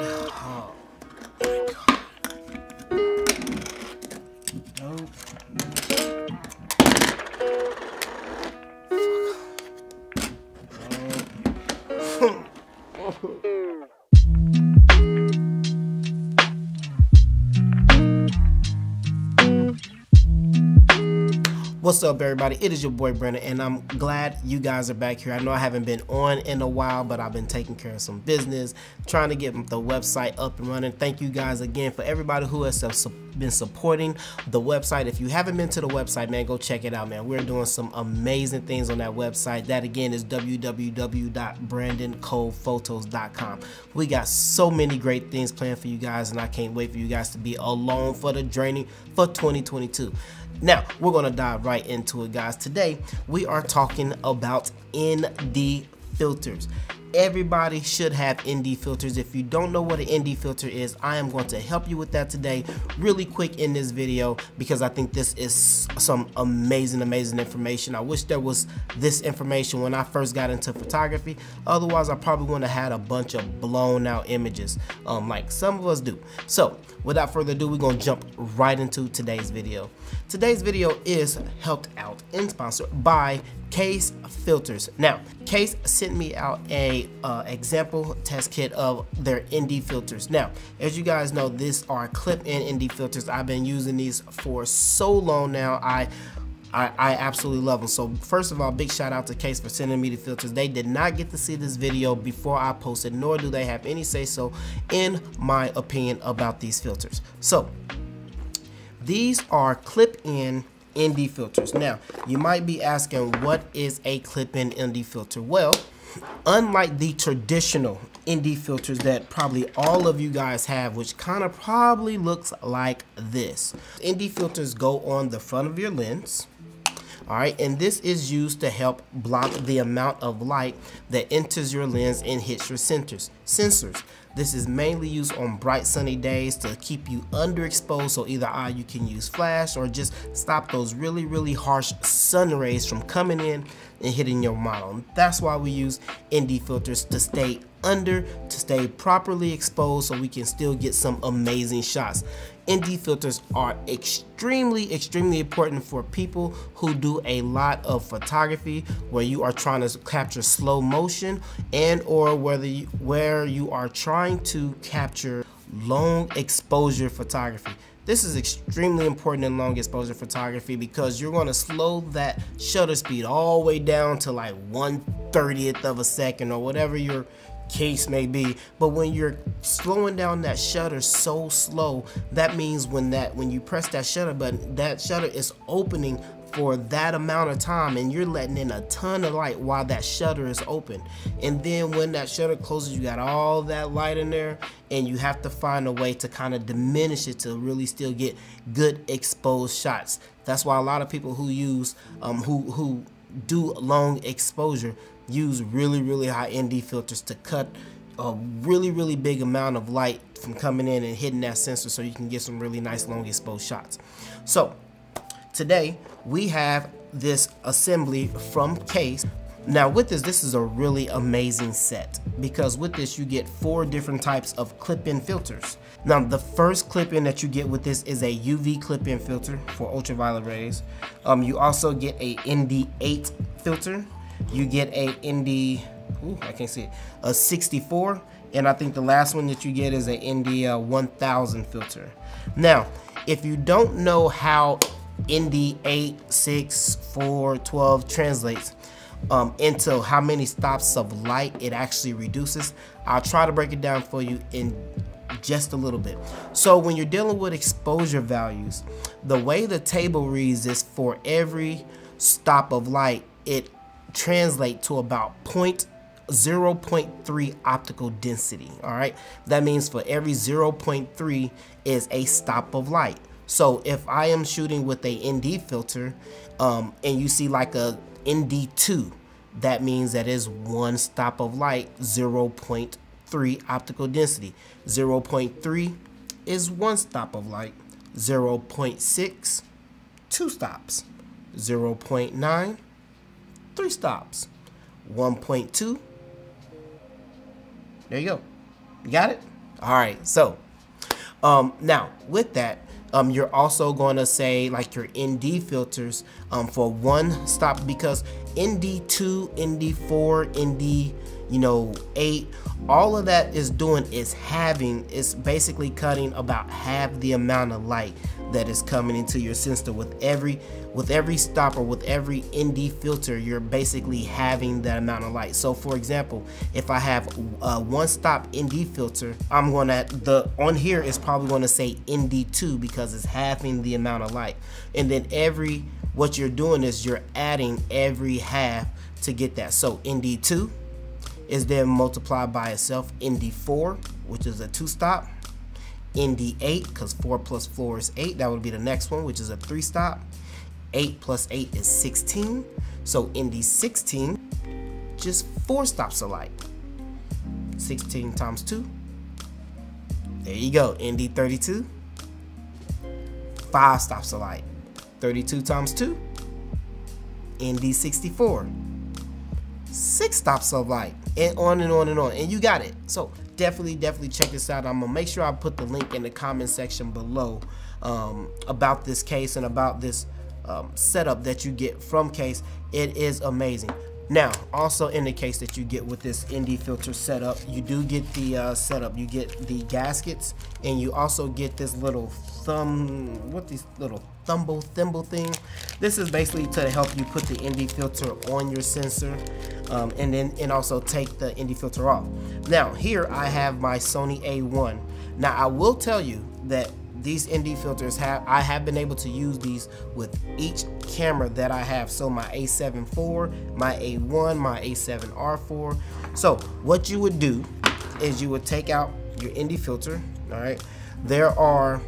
Oh my God. Nope. Fuck. Oh. What's up, everybody? It is your boy Brandon, and I'm glad you guys are back here. I know I haven't been on in a while, but I've been taking care of some business, trying to get the website up and running. Thank you guys again for everybody who has been supporting the website. If you haven't been to the website, man, go check it out, man. We're doing some amazing things on that website. That again is www.brandoncolephotos.com. We got so many great things planned for you guys, and I can't wait for you guys to be along for the journey for 2022. Now, we're going to dive right into it, guys. Today, we are talking about ND filters. Everybody should have ND filters. If you don't know what an ND filter is, I am going to help you with that today really quick in this video, because I think this is some amazing information. I wish there was this information when I first got into photography. Otherwise, I probably wouldn't have had a bunch of blown out images like some of us do. So without further ado, we're going to jump right into today's video. Today's video is helped out and sponsored by Kase Filters. Now, Kase sent me out a example test kit of their ND filters. Now, as you guys know, these are clip-in ND filters. I've been using these for so long now. I absolutely love them. So first of all, big shout out to Kase for sending me the filters. They did not get to see this video before I posted, nor do they have any say-so in my opinion about these filters. So these are clip-in ND filters. Now, you might be asking, what is a clip-in ND filter? Well, unlike the traditional ND filters that probably all of you guys have, which kind of probably looks like this, ND filters go on the front of your lens. All right, and this is used to help block the amount of light that enters your lens and hits your sensors. This is mainly used on bright sunny days to keep you underexposed, so either you can use flash or just stop those really harsh sun rays from coming in and hitting your model. That's why we use ND filters, to stay under, to stay properly exposed so we can still get some amazing shots. ND filters are extremely important for people who do a lot of photography, where you are trying to capture slow motion, and or where you are trying to capture long exposure photography. This is extremely important in long exposure photography, because you're going to slow that shutter speed all the way down to like 1/30th of a second or whatever your case may be. But when you're slowing down that shutter so slow, that means when you press that shutter button, that shutter is opening for that amount of time, and you're letting in a ton of light while that shutter is open. And then when that shutter closes, you got all that light in there, and you have to find a way to kind of diminish it to really still get good exposed shots. That's why a lot of people who use who do long exposure use really high ND filters to cut a really big amount of light from coming in and hitting that sensor, so you can get some really nice long exposed shots. So today we have this assembly from Kase. Now with this is a really amazing set, because with this you get 4 different types of clip-in filters. Now the first clip-in that you get with this is a UV clip-in filter for ultraviolet rays. You also get a ND8 filter. You get a ND, ooh, I can't see it, a 64, and I think the last one that you get is a ND 1000 filter. Now, if you don't know how ND 8, 6, 4, 12 translates into how many stops of light it actually reduces, I'll try to break it down for you in just a little bit. So when you're dealing with exposure values, the way the table reads is for every stop of light, it translates to about 0.3 optical density. All right, that means for every 0.3 is a stop of light. So if I am shooting with a ND filter and you see like a ND2, that means that is 1 stop of light, 0.3 optical density. 0.3 is 1 stop of light, 0.6, 2 stops, 0.9, 3 stops, 1.2, there you go, you got it? All right, so now with that, you're also going to say like your ND filters for one stop, because ND2, ND4, ND, you know, 8, all of that is doing is it's basically cutting about half the amount of light that is coming into your sensor. With every stop or with every ND filter, you're basically having that amount of light. So for example, if I have one stop ND filter, I'm gonna, on here is probably gonna say ND2 because it's halving the amount of light. And then what you're doing is you're adding every half to get that. So ND2 is then multiplied by itself, ND4, which is a 2-stop, ND8, because 4 plus 4 is 8, that would be the next one, which is a 3-stop, 8 plus 8 is 16, so ND16, just 4 stops of light, 16 times 2, there you go. ND32, 5 stops of light, 32 times 2, ND64, 6 stops of light, and on and on and on, and you got it. So definitely check this out. I'm gonna make sure I put the link in the comment section below about this case and about this setup that you get from Kase. It is amazing. Now also in the case that you get with this ND filter setup, you do get the setup, you get the gaskets, and you also get this little thimble thing. This is basically to help you put the ND filter on your sensor, and also take the ND filter off. Now here I have my Sony A1. Now I will tell you that these ND filters I have been able to use these with each camera that I have. So my A7 IV, my A1, my A7R IV. So what you would do is you would take out your ND filter. All right, there are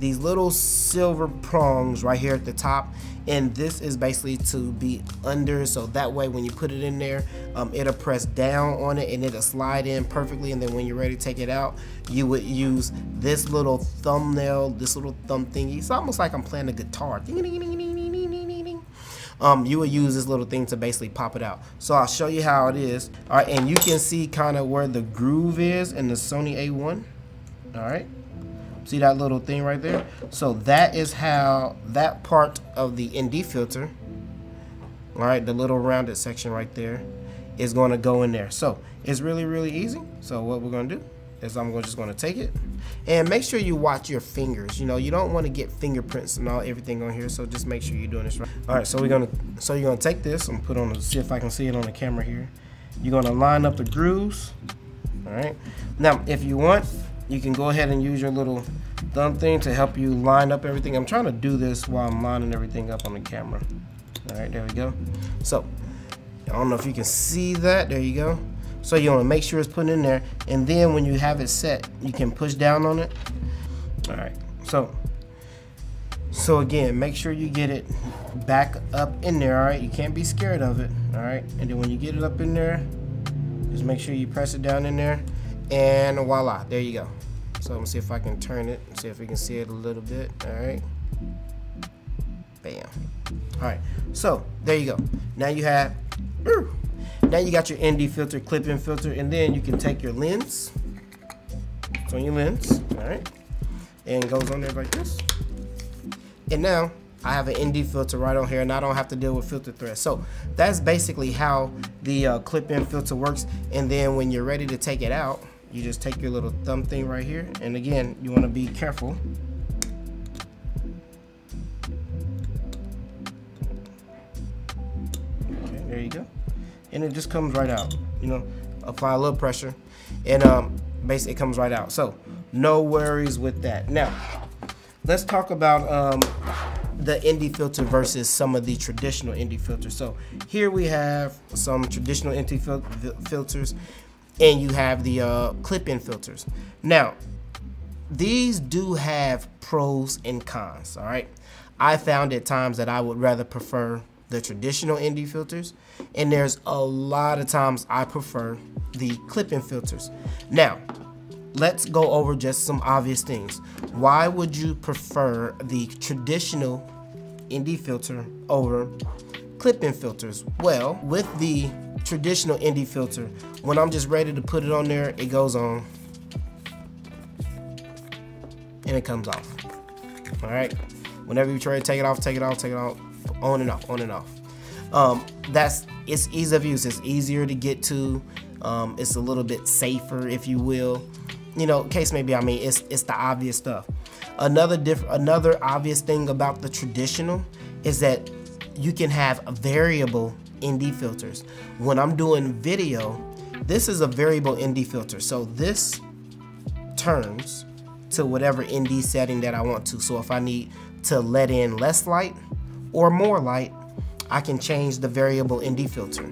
these little silver prongs right here at the top, and this is basically to be under, so that way when you put it in there, it'll press down on it and it'll slide in perfectly. And then when you're ready to take it out, you would use this little thumbnail, this little thumb thingy. It's almost like I'm playing a guitar. You would use this little thing to basically pop it out. So I'll show you how it is. All right, and you can see kind of where the groove is in the Sony A1. All right, see that little thing right there? So that is how that part of the ND filter, all right, the little rounded section right there, is going to go in there. So it's really easy. So what we're going to do is I'm just going to take it, and make sure you watch your fingers. You know, you don't want to get fingerprints and everything on here, so just make sure you're doing this right. All right, so you're going to take this and put on, see if I can see it on the camera here. You're going to line up the grooves. All right, now if you want, you can go ahead and use your little thumb thing to help you line up everything. I'm trying to do this while I'm lining everything up on the camera. All right, there we go. So I don't know if you can see that. There you go. So you want to make sure it's put in there, and then when you have it set, you can push down on it. All right, so again, make sure you get it back up in there. All right, you can't be scared of it. All right, and then when you get it up in there, just make sure you press it down in there, and voila, there you go. So I'm gonna see if I can turn it, see if we can see it a little bit. All right, bam. All right, so there you go. Now you have, now you got your ND filter, clip-in filter, and then you can take your lens. It's on your lens, all right, and it goes on there like this. And now I have an ND filter right on here, and I don't have to deal with filter threads. So that's basically how the clip-in filter works. And then when you're ready to take it out, you just take your little thumb thing right here, and again, you want to be careful. Okay, there you go, and it just comes right out. You know, apply a little pressure, and basically it comes right out. So no worries with that. Now let's talk about the ND filter versus some of the traditional ND filters. So here we have some traditional ND filters. And you have the clip-in filters. Now, these do have pros and cons, all right? I found at times that I would rather prefer the traditional ND filters, and there's a lot of times I prefer the clip-in filters. Now, let's go over just some obvious things. Why would you prefer the traditional ND filter over clip-in filters? Well, with the traditional ND filter, when I'm just ready to put it on there, it goes on. and it comes off. All right, whenever you try to take it off, on and off, it's ease of use. It's easier to get to. It's a little bit safer, if you will. You know, case maybe. I mean, it's the obvious stuff. Another obvious thing about the traditional is that you can have a variable ND filters. When I'm doing video, this is a variable ND filter. So this turns to whatever ND setting that I want to. So if I need to let in less light or more light, I can change the variable ND filter.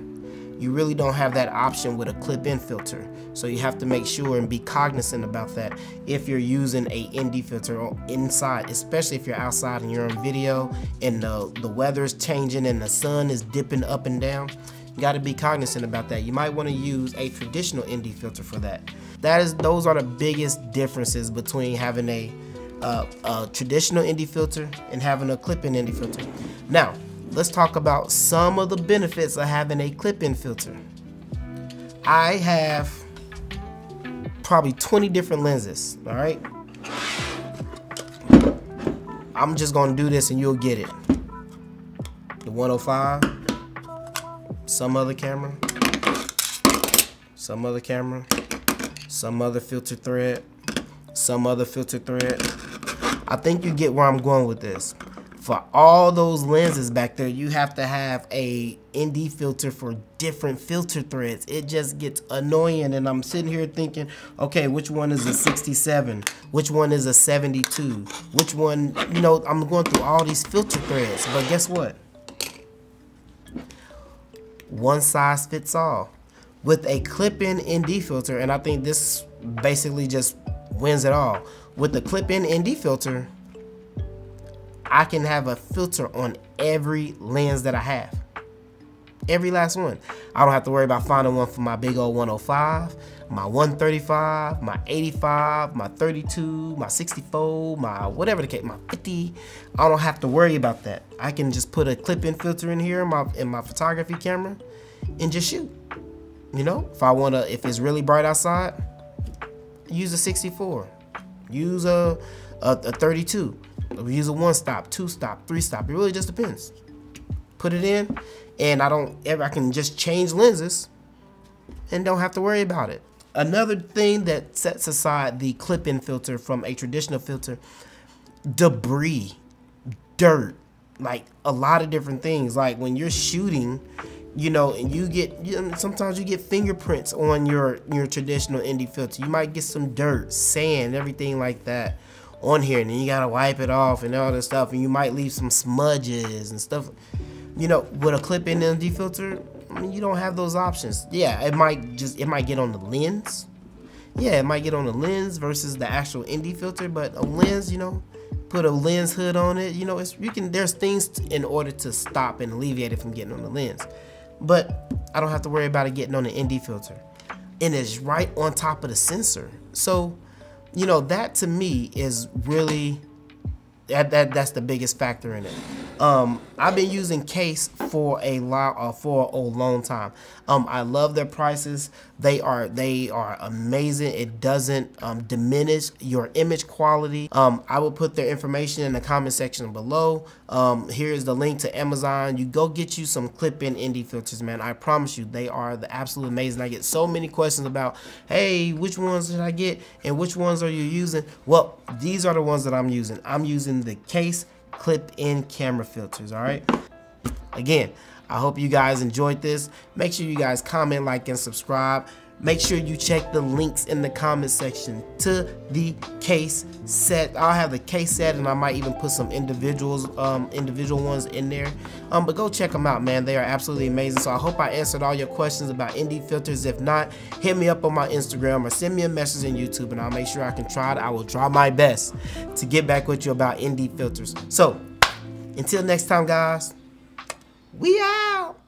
You really don't have that option with a clip-in filter. So you have to make sure and be cognizant about that if you're using a ND filter inside, especially if you're outside and you're on video and the weather's changing and the sun is dipping up and down. You gotta be cognizant about that. You might wanna use a traditional ND filter for that. Those are the biggest differences between having a traditional ND filter and having a clip-in ND filter. Now, let's talk about some of the benefits of having a clip-in filter. I have probably 20 different lenses, all right? I'm just gonna do this and you'll get it. The 105, some other camera, some other filter thread, some other filter thread. I think you get where I'm going with this. For all those lenses back there, you have to have a ND filter for different filter threads. It just gets annoying, and I'm sitting here thinking, okay, which one is a 67? Which one is a 72? Which one, you know, I'm going through all these filter threads, but guess what? One size fits all. With a clip-in ND filter, and I think this basically just wins it all. With the clip-in ND filter, I can have a filter on every lens that I have. Every last one. I don't have to worry about finding one for my big old 105, my 135, my 85, my 32, my 64, my whatever the case, my 50. I don't have to worry about that. I can just put a clip-in filter in here in my photography camera and just shoot. You know, if it's really bright outside, use a 64, use a 32. Use a 1-stop, 2-stop, 3-stop. It really just depends. Put it in, and I can just change lenses and don't have to worry about it. Another thing that sets aside the clip-in filter from a traditional filter: debris, dirt, like a lot of different things. Like when you're shooting, you know, and sometimes you get fingerprints on your traditional ND filter. You might get some dirt, sand, everything like that on here, and then you gotta wipe it off and all this stuff, and you might leave some smudges and stuff. You know, with a clip-in ND filter, I mean, you don't have those options. Yeah, it might get on the lens. Yeah, it might get on the lens versus the actual ND filter, but a lens, you know, put a lens hood on it, you know, there's things in order to stop and alleviate it from getting on the lens. But I don't have to worry about it getting on the ND filter. And it's right on top of the sensor. So, you know, that to me is really, that's the biggest factor in it. I've been using Kase for a long time. I love their prices. They are amazing. It doesn't diminish your image quality. I will put their information in the comment section below. Here's the link to Amazon. You go get you some clip-in ND filters, man. I promise you, they are the absolute amazing. I get so many questions about, hey, which ones did I get and which ones are you using? Well, these are the ones that I'm using. I'm using the Kase clip-in camera filters, all right? Again, I hope you guys enjoyed this. Make sure you guys comment, like, and subscribe. Make sure you check the links in the comment section to the Kase set. I'll have the Kase set, and I might even put some individual ones in there. But go check them out, man. They are absolutely amazing. So I hope I answered all your questions about ND filters. If not, hit me up on my Instagram or send me a message on YouTube, and I'll make sure I can try it. I will try my best to get back with you about ND filters. So until next time, guys, we out.